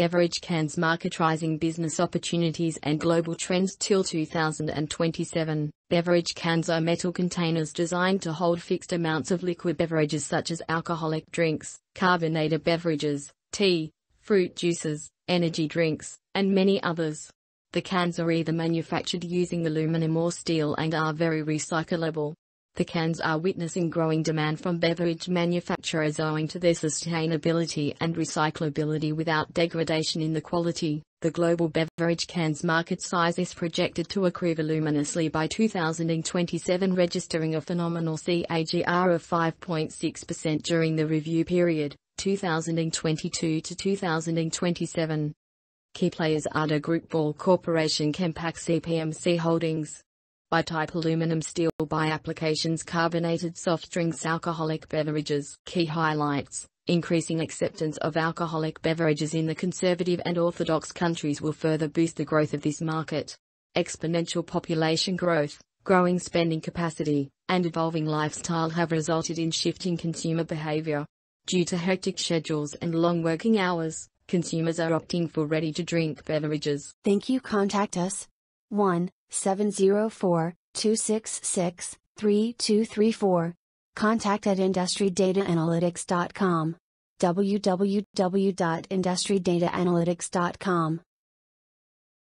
beverage cans market, rising business opportunities and global trends till 2027. Beverage cans are metal containers designed to hold fixed amounts of liquid beverages such as alcoholic drinks, carbonated beverages, tea, fruit juices, energy drinks, and many others. The cans are either manufactured using aluminum or steel and are very recyclable. The cans are witnessing growing demand from beverage manufacturers owing to their sustainability and recyclability without degradation in the quality. The global beverage cans market size is projected to accrue voluminously by 2027, registering a phenomenal CAGR of 5.6% during the review period, 2022 to 2027. Key players: Ardagh Group, Ball Corporation, CAN-PACK, CPMC Holdings. By type: aluminum, steel. By applications: carbonated soft drinks, alcoholic beverages. Key highlights: increasing acceptance of alcoholic beverages in the conservative and orthodox countries will further boost the growth of this market. Exponential population growth, growing spending capacity, and evolving lifestyle have resulted in shifting consumer behavior. Due to hectic schedules and long working hours, consumers are opting for ready-to-drink beverages. Thank you. Contact us. 1-704-266-3234. Contact@industrydataanalytics.com. www.industrydataanalytics.com.